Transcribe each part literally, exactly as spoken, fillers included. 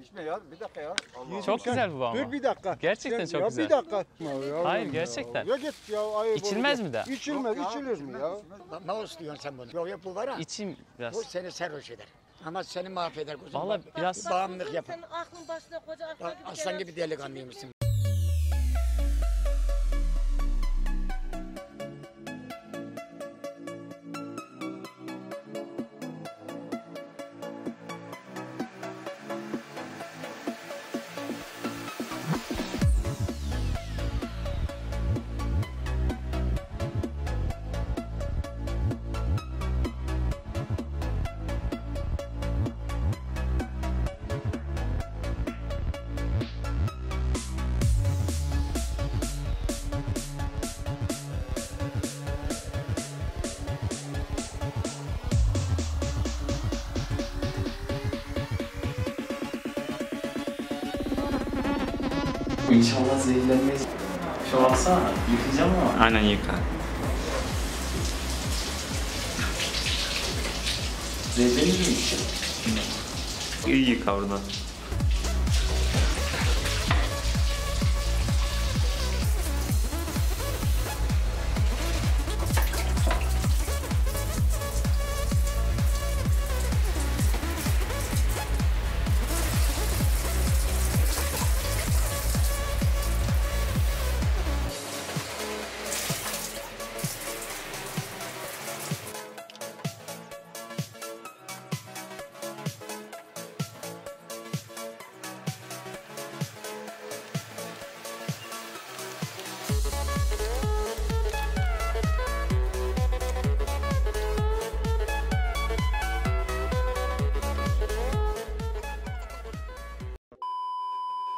İçme ya, bir dakika ya. Allah çok Allah. Güzel bu ama. Dur bir dakika. Gerçekten ya, çok ya, güzel. Bir dakika. Ya, hayır gerçekten. Ya git ya. Ayıp İçilmez olur. mi de? İçilmez, ya, içilir mi ya? Ne olsun sen bunu? Yok ya bu var ha. İçim biraz. Bu seni serhoş eder. Ama seni mahveder. Valla biraz. Bağımlılık yapar. Senin aklın başına koca aklına bir kere. Aslan gibi delikanlıymışsın. İnşallah zehirlenmeyiz. Şu baksana, yıkayacağım ama. Aynen yıka. Zehirlenir mi? İyi yıka oradan.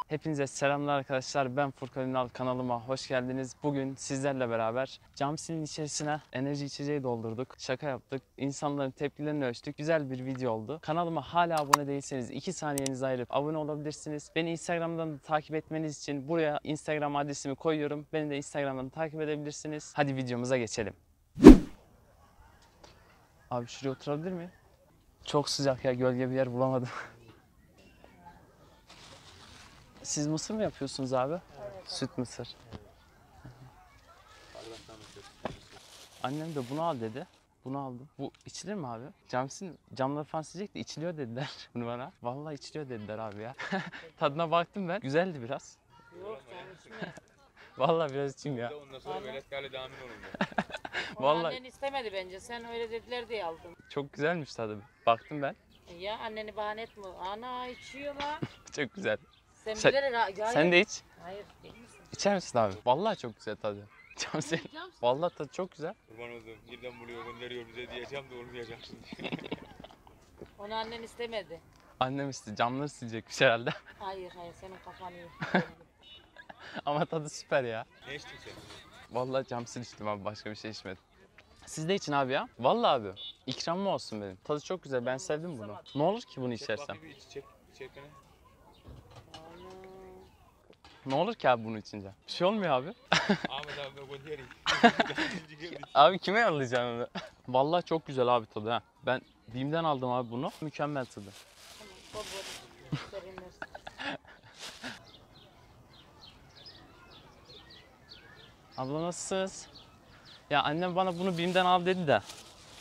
Hepinize selamlar arkadaşlar. Ben Furkan Ünal, kanalıma hoş geldiniz. Bugün sizlerle beraber Camsil'in içerisine enerji içeceği doldurduk. Şaka yaptık. İnsanların tepkilerini ölçtük. Güzel bir video oldu. Kanalıma hala abone değilseniz iki saniyenizi ayırıp abone olabilirsiniz. Beni Instagram'dan da takip etmeniz için buraya Instagram adresimi koyuyorum. Beni de Instagram'dan takip edebilirsiniz. Hadi videomuza geçelim. Abi şuraya oturabilir miyim? Çok sıcak ya. Gölge bir yer bulamadım. Siz mısır mı yapıyorsunuz abi? Evet. Süt mısır. Evet. Annem de bunu al dedi. Bunu aldım. Bu içilir mi abi? Camsil camları falan silecekti. İçiliyor dediler bunu bana. Vallahi içiliyor dediler abi ya. Tadına baktım ben. Güzeldi biraz. Yok canım. Vallahi biraz içeyim ya. Ondan sonra veletlerle devam ediyorum. Vallahi annen istemedi bence. Sen öyle dediler diye aldım. Çok güzelmiş tadı. Baktım ben. Ya anneni bahane etme. Ana içiyor lan. Çok güzel. Sen, sen, sen de iç. Hayır. İçer misin abi? Vallahi çok güzel tadı. Camsil. Vallahi tadı çok güzel. Kurban oldum. Nereden buluyor, gönderiyor bize diyeceğim de olmayacak şimdi. Onu annen istemedi. Annem istedi. Camları silecekmiş herhalde. Hayır hayır senin kafan iyi. Ama tadı süper ya. Ne içtin sen? Vallahi Camsil içtim abi. Başka bir şey içmedim. Siz de için abi ya. Vallahi abi. İkram mı olsun benim? Tadı çok güzel. Ben sevdim bunu. Ne olur ki bunu içersem? İçecek. İçerken. Ne olur ki abi bunu içince? Bir şey olmuyor abi. Abi kime yollayacağım onu? Vallahi çok güzel abi tadı ha. Ben Bim'den aldım abi bunu. Mükemmel tadı. Abla nasılsınız? Ya annem bana bunu Bim'den al dedi de.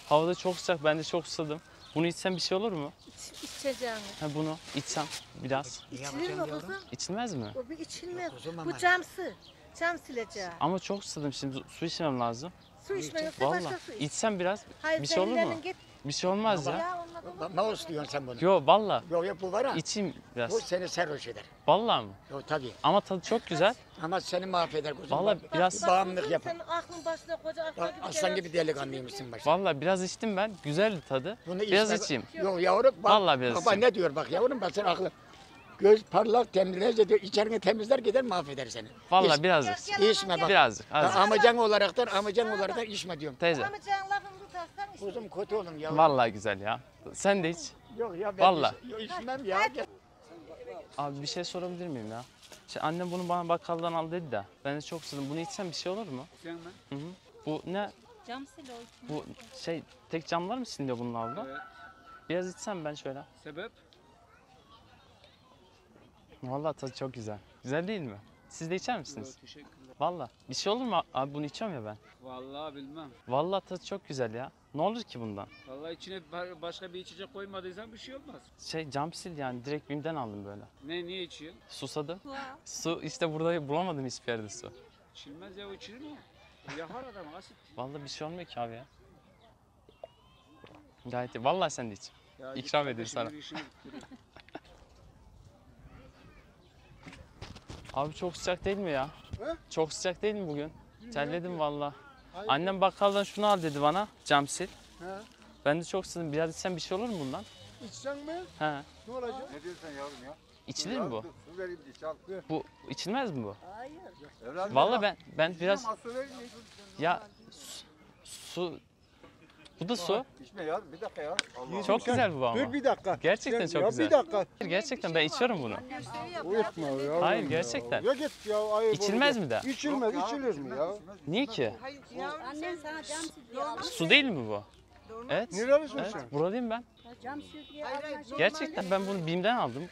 Havada çok sıcak, ben de çok ısladım. Bunu içsem bir şey olur mu? İç, içeceğim. Ha bunu içsem biraz. İçilir mi kızım? İçilmez mi? O bir içilmez. Bu camsı. Camsileceği. Ama çok ısladım şimdi su içmem lazım. Su içme yoksa başka su iç. İçsem biraz hayır, bir şey olur mu? Git. Bir şey olmaz ya. ya. Ne olsun diyorsun sen bunu? Yo valla. Yo ya bu var ha. İçeyim biraz. Bu seni serhoş eder. Valla mı? Yo tabii. Ama tadı çok güzel. Ama seni mahveder kuzum. Valla biraz. Bir bağımlılık yapar. Senin aklın başına koca aklına bir aslan gibi delikanlıymışsın başına. Valla biraz içtim ben. Güzeldi tadı. Bunu biraz içme. içeyim. Yo yavrum. Valla biraz içeyim. Baba ne diyor bak yavrum bak senin aklın. Göz parlak temizler diyor. İçerini temizler gider mahveder seni. Valla birazcık. İçme bak. Birazcık. Amcan olaraktan amcan olaraktan içme diyorum. Teyze. Kuzum kötü oğlum ya. Vallahi güzel ya. Sen de iç. Yok ya ben vallahi. Iç, yok, içmem ya. Abi bir şey sorabilir miyim ya? İşte annem bunu bana bakkaldan al dedi de. Ben de çok sıdım. Bunu içsem bir şey olur mu? İçsem ben. Hı hı. Bu ne? Camsil o. Bu şey tek camlar mı siliniyor bunun abla? Evet. Biraz içsem ben şöyle. Sebep? Valla tadı çok güzel. Güzel değil mi? Siz de içer misiniz? Yok, teşekkürler. Valla. Bir şey olur mu abi, bunu içiyorum ya ben. Valla bilmem. Valla tadı çok güzel ya. Ne olur ki bundan? Valla içine başka bir içecek koymadıysan bir şey olmaz. Şey Camsil yani, direkt Bim'den aldım böyle. Ne, niye içiyorsun? Susadım. Su işte burada bulamadım hiçbir yerde su. İçilmez ya, o içilir mi? Yakar adam, asit. Valla bir şey olmuyor ki abi ya. Gayet iyi. Valla sen de iç. Ya İkram edeyim sana. Abi çok sıcak değil mi ya? He? Çok sıcak değil mi bugün? Bilmiyorum. Terledim valla. Annem bakkaldan şunu al dedi bana, Camsil. He. Ben de çok sıcak. Biraz içsen bir şey olur mu bundan? İçsen mi? He. Ne olacak? Ne diyorsun yavrum ya? İçilir mi bu? Su vereyim iç, al. Bu içilmez mi bu? Hayır. Valla ben ben İçilmem, biraz ya su, su. Bu da su. İçme ya, bir dakika ya. Allah çok Allah. Güzel bu ama. Dur bir dakika. Gerçekten ya, çok ya, güzel. Bir dakika. Gerçekten şey ben var. içiyorum bunu. Ya, hayır ya. Gerçekten. Ya git ya. Ayıp İçilmez olur. mi de? İçilmez, yok, içilir yok, mi ya? Niye ki? Hayır, annem sana cam su, su değil mi bu? Doğru. Evet. Nerelisin evet. sen? Buralıyım ben. Cam gerçekten ben bunu Bim'den aldım.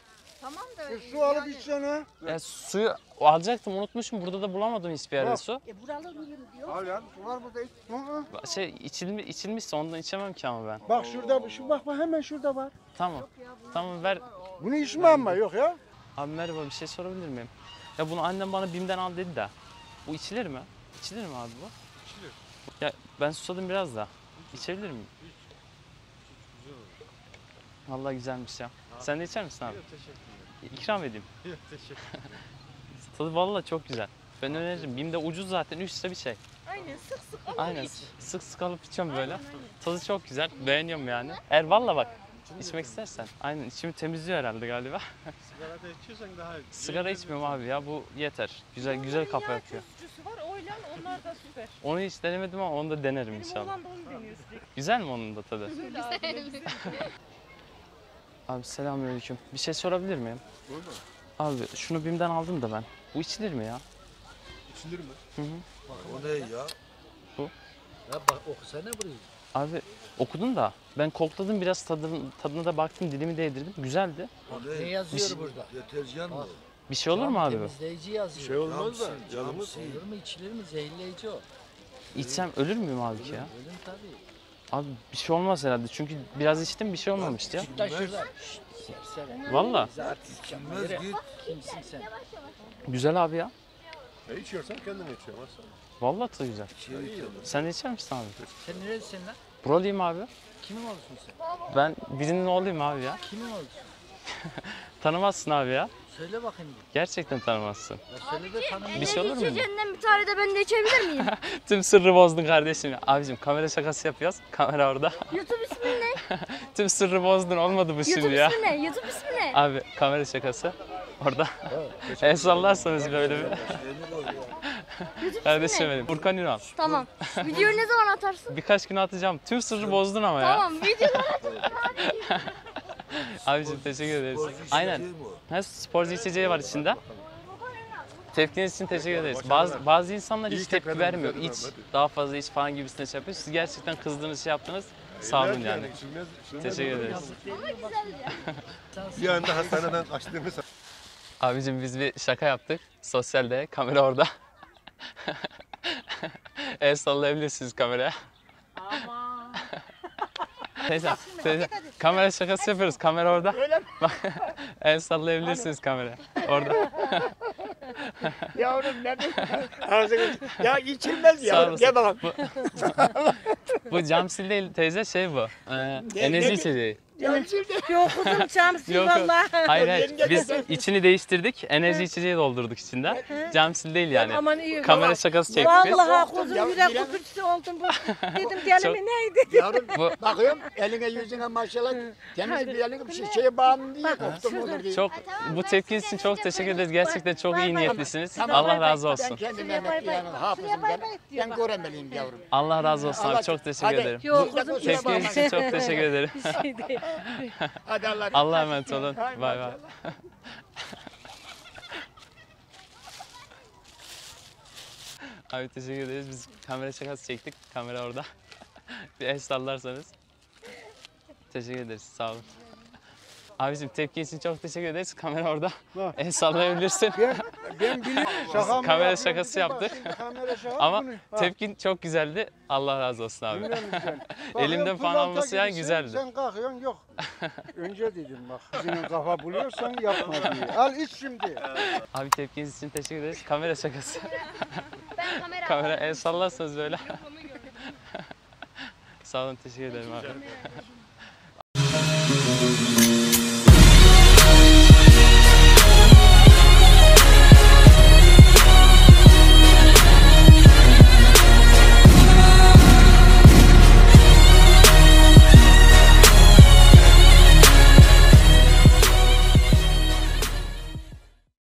Tamam da öyle. E, su alıp içsene. Ya suyu alacaktım, unutmuşum. Burada da bulamadım hiçbir yerde su. E buralı mıyım diyor. Al ya, su var burada iç. Şey içilmiş, içilmişse ondan içemem ki ama ben. Bak şurada, şu bak bak hemen şurada var. Tamam. Ya, tamam ver. Bunu içme ama yok ya. Abi merhaba, bir şey sorabilir miyim? Ya bunu annem bana Bim'den al dedi de. Bu içilir mi? İçilir mi abi bu? İçilir. Ya ben susadım biraz da. İçebilir miyim? Vallahi güzelmiş ya. Abi. Sen de içer misin abi? Yok, teşekkür ederim. İkram edeyim. Yok, teşekkür ederim. Tadı vallahi çok güzel. Ben abi öneririm. Bim'de ucuz zaten, üç lira bir şey. Aynen, sık sık alıp aynen. iç. Sık sık alıp içiyorum böyle. Aynen, aynen. Tadı çok güzel, beğeniyorum yani. Eğer valla bak, içini içmek istersen. Aynen, içimi temizliyor herhalde galiba. Sigara da içiyorsan daha iyi. Sigara içmiyorum abi ya, bu yeter. Güzel Bunların güzel kafa yapıyor. Var, oylan, onlar da süper. Onu hiç denemedim ama onu da denerim Benim inşallah. Güzel mi onun da tadı? Güzel. Abi selamünaleyküm. Bir şey sorabilir miyim? Buyurun. Abi şunu Bim'den aldım da ben. Bu içilir mi ya? İçilir mi? Hı hı. Bak o ne ya? Bu. Ya bak okusana burayı. Abi okudun da ben kokladım biraz, tadını, tadına da baktım, dilimi değdirdim. Güzeldi. Abi, ne yazıyor bir burada? Deterjan mı? Bir şey olur mu abi? Temizleyici yazıyor. Bir şey olmaz da. Canımız sevilir mi, içilir mi? Zehirleyici o. İçsem ölür müyüm abi ölüm, ki ya? Ölüm tabii. Abi bir şey olmaz herhalde çünkü biraz içtim, bir şey olmamıştı ya. Valla. Kimsin sen? Güzel abi ya. Ne içiyorsan kendin içiyorsun. Valla tadı güzel. Sen de içer misin abi? Sen nerelisin lan? Buralıyım abi. Kimin olursun sen? Ben birinin oğluyum abi ya. Kimin olursun? Tanımazsın abi ya. Söyle bakayım. Gerçekten tanımazsın. Söyle de tanımazsın. Bir şey olur mu? İçeceğinden bir tane de ben de içebilir miyim? Tüm sırrı bozdun kardeşim. Abicim kamera şakası yapıyoruz. Kamera orada. YouTube ismi ne? Tüm sırrı bozdun, olmadı bu şimdi ya. YouTube ismi ne? YouTube ismi ne? Abi kamera şakası orada. El sallarsanız böyle bir. Kardeşim benim. Furkan Ünal. Tamam. Videoyu ne zaman atarsın? Birkaç gün atacağım. Tüm sırrı bozdun ama ya. Tamam. Videoyu atacağım. Abiciğim teşekkür ederiz. Aynen. Her sporcu içeceği var içinde. Tepkiniz için teşekkür ederiz. Bazı, bazı insanlar hiç tepki vermiyor. İç, daha fazla iç falan gibisine şey yapıyor. Siz gerçekten kızdığınız şey yaptınız. Sağ olun yani. Teşekkür ederiz. Bir anda hastaneden kaçtığımız... Abiciğim biz bir şaka yaptık. Sosyalde, kamera orada. El sallayabilirsiniz kameraya. Aman. Neyse, neyse. Kamera şakası yapıyoruz. Kamera orada. Öyle mi? El sallayabilirsiniz kamera. Orada. Yavrum ne diyorsun? Ya içilmez yavrum. Gel bakalım. Bu, bu Camsil değil teyze, şey bu. Ee, enerji içeceği. Camsil de yok kuzum, Camsil vallahi. Hayır hayır. Biz içini değiştirdik. Enerji içeceği doldurduk içinde. Camsil değil yani. Aman iyi. Kamera şakası çektik. Vallahi kuzum yürek kutucusu oldum. Dedim gelimi neydi? Yavrum bakıyorum eline yüzüne maşallah. Temiz bir eline bir şişeye bağımlı değil. Çok bu tepkiniz için çok teşekkür ederiz. Gerçekten çok iyi niyetlisiniz. Allah razı olsun. Ben göremeliyim yavrum. Allah razı olsun abi. Çok teşekkür ederim. Tepkiniz için çok teşekkür ederim. Hadi Allah Allah'a emanet olun. Bay bay. Abi teşekkür ederiz. Biz kamera şakası çektik. Kamera orada. Bir el sallarsanız. Teşekkür ederiz. Sağ olun. Abicim tepki için çok teşekkür ederiz. Kamera orada. Ha. El sallayabilirsin. Ben, ben biliyorum. Kamera şakası yaptık. Kamera şaka ama tepkin çok güzeldi. Allah razı olsun abi. Elimden falan alması yani güzeldi. Sen kalkıyorsun yok. Önce dedim bak. Senin kafa buluyorsan yapma diye. Al iç şimdi. Abi tepkiniz için teşekkür ederiz. Kamera şakası. Ben kamera. Kamera el sallarsanız böyle. Sağ olun, teşekkür ederim abi.